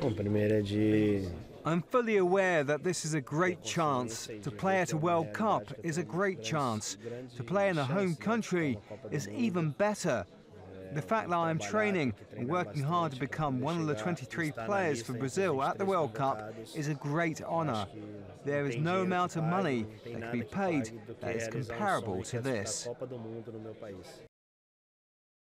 I'm fully aware that this is a great chance. To play at a World Cup is a great chance. To play in the home country is even better. The fact that I am training and working hard to become one of the 23 players for Brazil at the World Cup is a great honour. There is no amount of money that can be paid that is comparable to this.